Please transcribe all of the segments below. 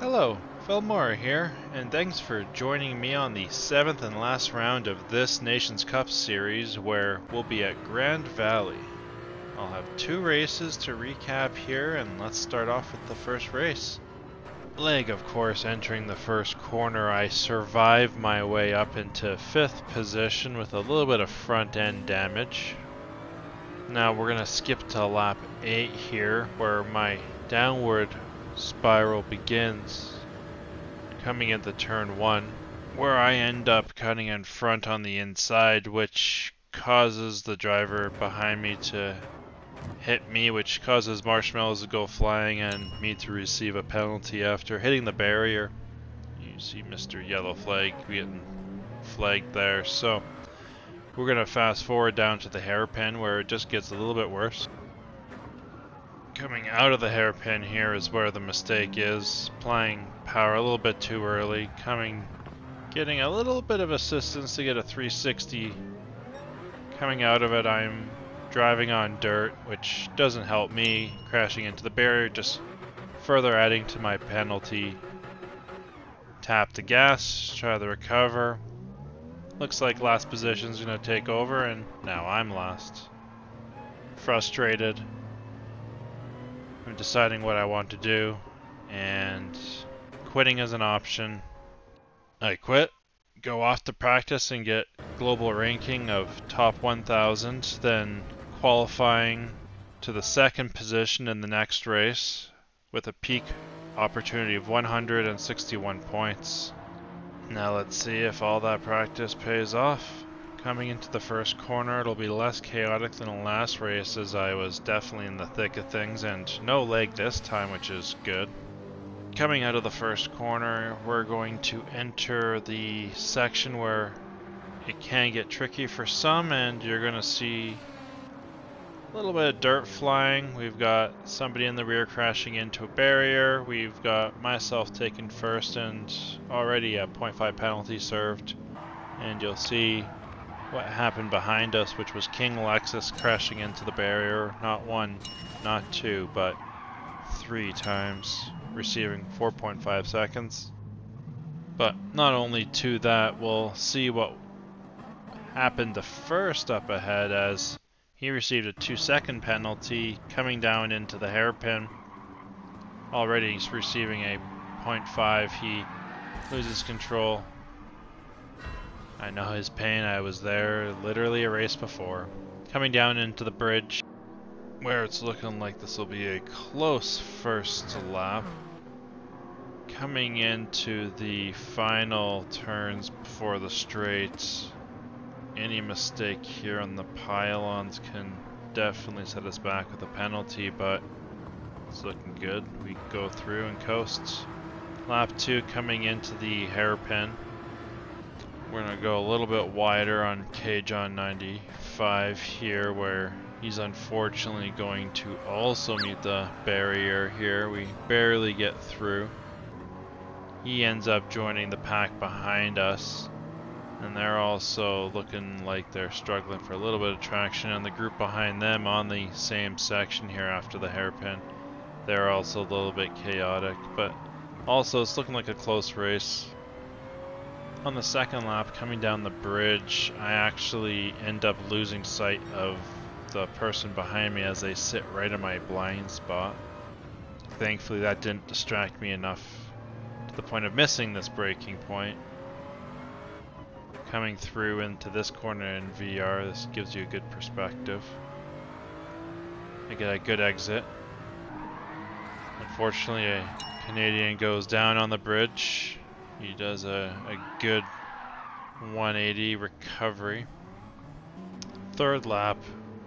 Hello, Felmora here, and thanks for joining me on the 7th and last round of this Nations Cup series where we'll be at Grand Valley. I'll have two races to recap here, and let's start off with the first race. Leg, of course, entering the first corner, I survived my way up into 5th position with a little bit of front end damage. Now we're going to skip to lap 8 here, where my downward spiral begins, coming into turn 1, where I end up cutting in front on the inside, which causes the driver behind me to hit me, which causes marshmallows to go flying and me to receive a penalty after hitting the barrier. You see Mr. Yellow Flag getting flagged there, so we're gonna fast forward down to the hairpin where it just gets a little bit worse. Coming out of the hairpin here is where the mistake is, applying power a little bit too early, getting a little bit of assistance to get a 360. Coming out of it, I'm driving on dirt, which doesn't help me, crashing into the barrier, just further adding to my penalty. Tap the gas, try to recover. Looks like last position's gonna take over, and now I'm last. Frustrated. I'm deciding what I want to do, and quitting is an option. I quit, go off to practice and get global ranking of top 1000, then qualifying to the second position in the next race with a peak opportunity of 161 points. Now let's see if all that practice pays off. Coming into the first corner, it'll be less chaotic than the last race, as I was definitely in the thick of things, and no leg this time, which is good. Coming out of the first corner, we're going to enter the section where it can get tricky for some, and you're going to see a little bit of dirt flying. We've got somebody in the rear crashing into a barrier. We've got myself taken first and already a 0.5 penalty served, and you'll see what happened behind us, which was King Lexus crashing into the barrier, not one, not two, but three times, receiving 4.5 seconds. But not only to that, we'll see what happened to first up ahead, as he received a 2-second penalty coming down into the hairpin. Already he's receiving a 0.5, he loses control. I know his pain, I was there literally a race before. Coming down into the bridge, where it's looking like this will be a close first lap. Coming into the final turns before the straight, any mistake here on the pylons can definitely set us back with a penalty, but it's looking good. We go through and coast. Lap 2 coming into the hairpin. We're going to go a little bit wider on KJohn95 here, where he's unfortunately going to also meet the barrier here. We barely get through. He ends up joining the pack behind us, and they're also looking like they're struggling for a little bit of traction, and the group behind them on the same section here after the hairpin, they're also a little bit chaotic, but also it's looking like a close race. On the second lap, coming down the bridge, I actually end up losing sight of the person behind me as they sit right in my blind spot. Thankfully, that didn't distract me enough to the point of missing this braking point. Coming through into this corner in VR, this gives you a good perspective. I get a good exit. Unfortunately, a Canadian goes down on the bridge. He does a good 180 recovery. Third lap,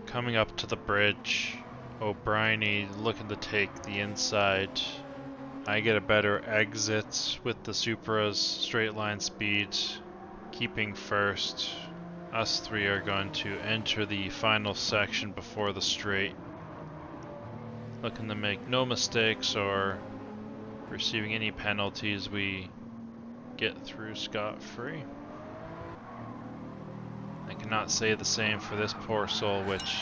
coming up to the bridge, O'Brieny looking to take the inside. I get a better exit with the Supra's straight line speed, keeping first. Us three are going to enter the final section before the straight, looking to make no mistakes or receiving any penalties. We get through scot-free. I cannot say the same for this poor soul, which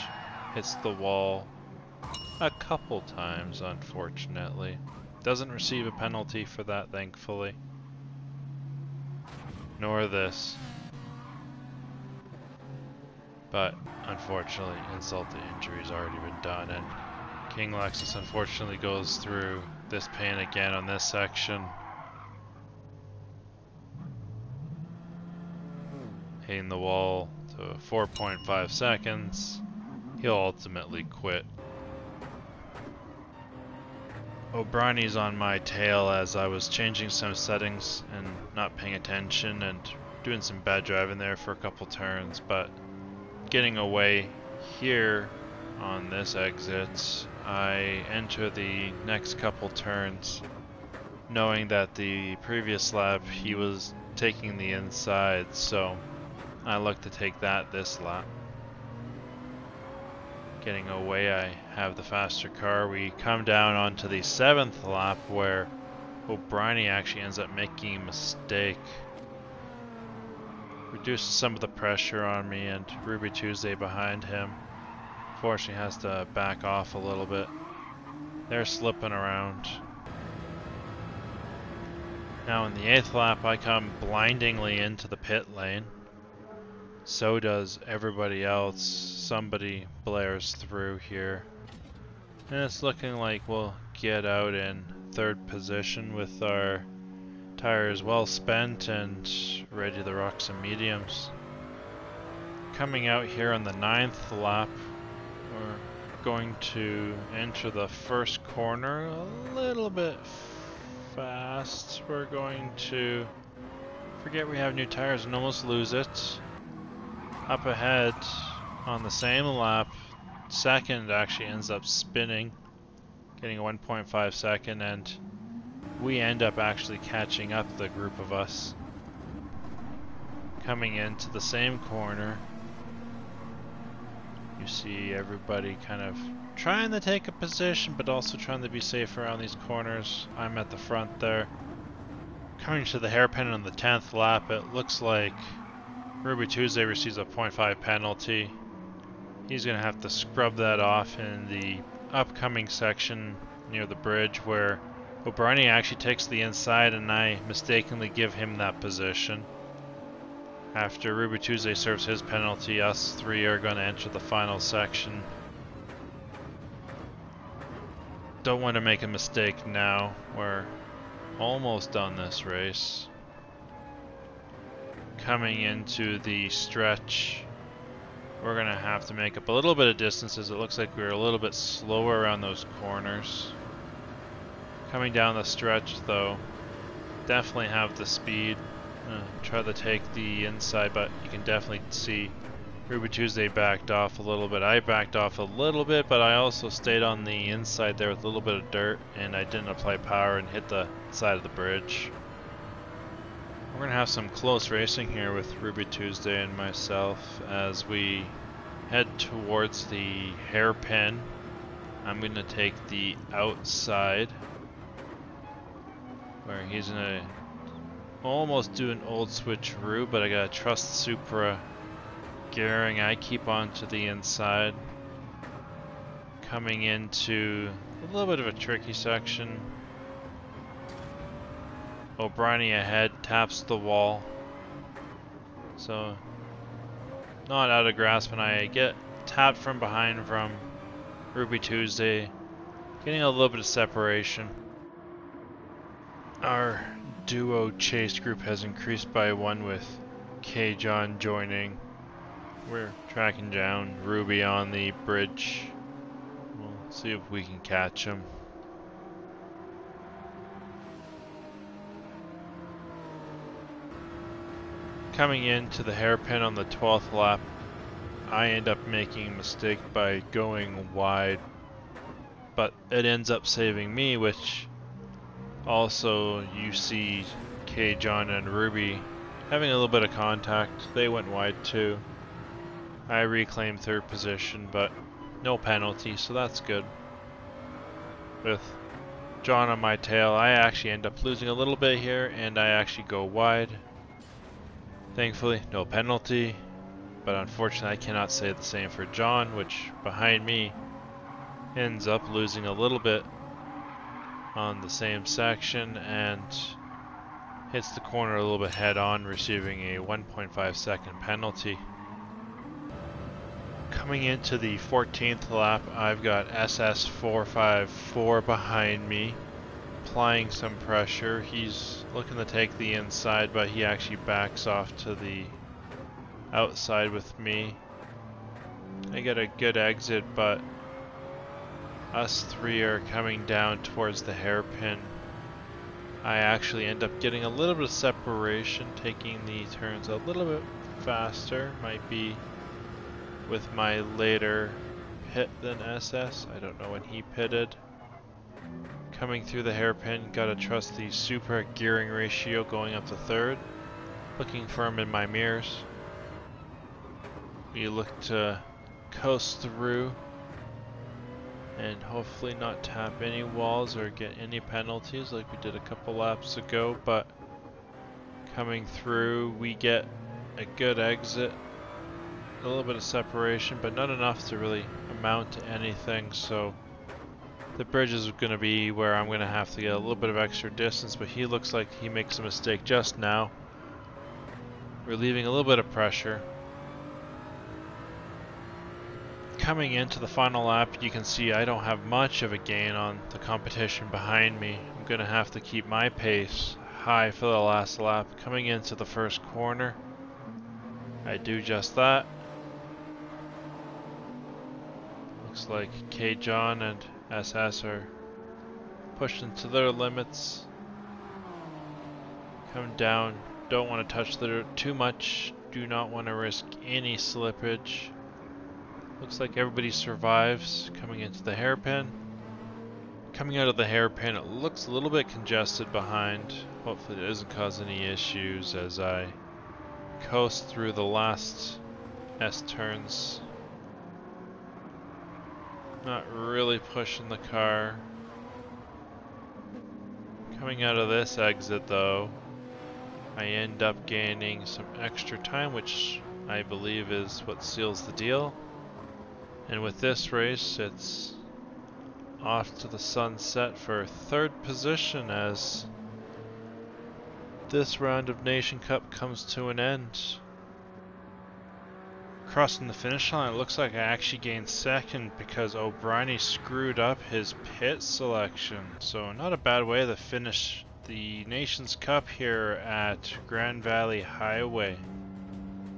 hits the wall a couple times, unfortunately. Doesn't receive a penalty for that, thankfully. Nor this. But, unfortunately, insult to injury has already been done, and King Lexus unfortunately goes through this pain again on this section. Hitting the wall to 4.5 seconds. He'll ultimately quit. O'Brieny's on my tail as I was changing some settings and not paying attention and doing some bad driving there for a couple turns, but getting away here on this exit, I enter the next couple turns knowing that the previous lap he was taking the inside, so I look to take that this lap. Getting away, I have the faster car. We come down onto the 7th lap where O'Brieny actually ends up making a mistake. Reduces some of the pressure on me, and Ruby Tuesday behind him fortunately has to back off a little bit. They're slipping around. Now in the 8th lap I come blindingly into the pit lane. So does everybody else. Somebody blares through here. And it's looking like we'll get out in 3rd position with our tires well spent and ready to rock some mediums. Coming out here on the 9th lap, we're going to enter the first corner a little bit fast. We're going to forget we have new tires and almost lose it. Up ahead on the same lap, second actually ends up spinning, getting a 1.5 second, and we end up actually catching up the group of us. Coming into the same corner, you see everybody kind of trying to take a position, but also trying to be safe around these corners. I'm at the front there. Coming to the hairpin on the 10th lap, it looks like Ruby Tuesday receives a 0.5 penalty. He's going to have to scrub that off in the upcoming section near the bridge where O'Brieny actually takes the inside and I mistakenly give him that position. After Ruby Tuesday serves his penalty, us three are going to enter the final section. Don't want to make a mistake now. We're almost done this race. Coming into the stretch, we're going to have to make up a little bit of distance as it looks like we're a little bit slower around those corners. Coming down the stretch though, definitely have the speed. Try to take the inside, but you can definitely see Ruby Tuesday backed off a little bit. I backed off a little bit, but I also stayed on the inside there with a little bit of dirt and I didn't apply power and hit the side of the bridge. We're going to have some close racing here with Ruby Tuesday and myself as we head towards the hairpin. I'm going to take the outside where he's going to almost do an old switcheroo, but I got to trust Supra gearing. I keep on to the inside. Coming into a little bit of a tricky section. O'Brieny ahead taps the wall, so not out of grasp, and I get tapped from behind from Ruby Tuesday, getting a little bit of separation. Our duo chase group has increased by one with KJohn joining. We're tracking down Ruby on the bridge. We'll see if we can catch him. Coming into the hairpin on the 12th lap, I end up making a mistake by going wide, but it ends up saving me, which also you see KJohn and Ruby having a little bit of contact. They went wide too. I reclaimed 3rd position, but no penalty, so that's good. With John on my tail, I actually end up losing a little bit here, and I actually go wide. Thankfully, no penalty, but unfortunately I cannot say the same for John, which behind me ends up losing a little bit. on the same section and hits the corner a little bit head-on, receiving a 1.5-second penalty. Coming into the 14th lap, I've got SS454 behind me, applying some pressure. He's looking to take the inside, but he actually backs off to the outside with me. I get a good exit, but us three are coming down towards the hairpin. I actually end up getting a little bit of separation, taking the turns a little bit faster. Might be with my later pit than SS. I don't know when he pitted. Coming through the hairpin, gotta trust the Supra gearing ratio going up to third. Looking firm in my mirrors. We look to coast through and hopefully not tap any walls or get any penalties like we did a couple laps ago, but coming through we get a good exit, a little bit of separation, but not enough to really amount to anything, so the bridge is going to be where I'm going to have to get a little bit of extra distance, but he looks like he makes a mistake just now, relieving a little bit of pressure. Coming into the final lap, you can see I don't have much of a gain on the competition behind me. I'm going to have to keep my pace high for the last lap. Coming into the first corner, I do just that. Looks like KJohn and SS are pushing to their limits. Come down, don't want to touch the dirt too much, do not want to risk any slippage. Looks like everybody survives coming into the hairpin. Coming out of the hairpin, it looks a little bit congested behind. Hopefully it doesn't cause any issues as I coast through the last S turns. Not really pushing the car. Coming out of this exit though, I end up gaining some extra time, which I believe is what seals the deal. And with this race, it's off to the sunset for third position as this round of Nations Cup comes to an end. Crossing the finish line, it looks like I actually gained second because O'Brieny screwed up his pit selection. So not a bad way to finish the Nations Cup here at Grand Valley Highway.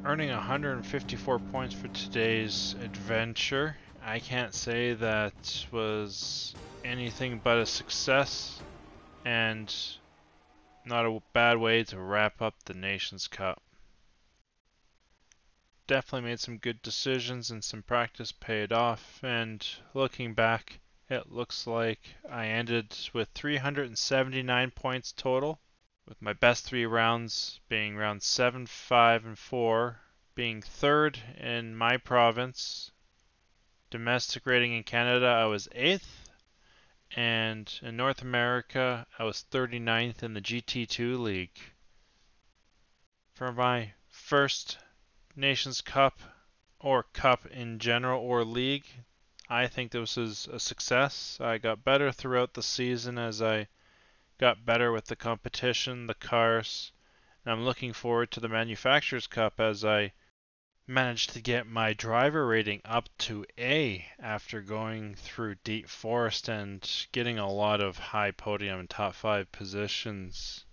Earning 154 points for today's adventure. I can't say that was anything but a success, and not a bad way to wrap up the Nations Cup. Definitely made some good decisions and some practice paid off, and looking back, it looks like I ended with 379 points total, with my best three rounds being round 7, 5, and 4, being third in my province. Domestic rating in Canada, I was 8th, and in North America, I was 39th in the GT2 league. For my first Nations Cup, or Cup in general, or league, I think this was a success. I got better throughout the season as I got better with the competition, the cars, and I'm looking forward to the Manufacturers Cup as I managed to get my driver rating up to A after going through Deep Forest and getting a lot of high podium and top 5 positions.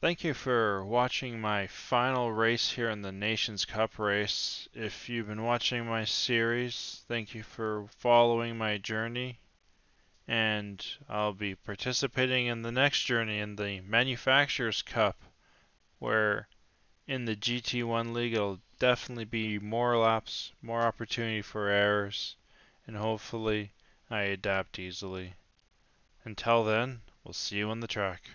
Thank you for watching my final race here in the Nations Cup race. If you've been watching my series, thank you for following my journey. And I'll be participating in the next journey in the Manufacturers Cup, where in the GT1 league it'll definitely be more laps, more opportunity for errors, and hopefully I adapt easily. Until then, we'll see you on the track.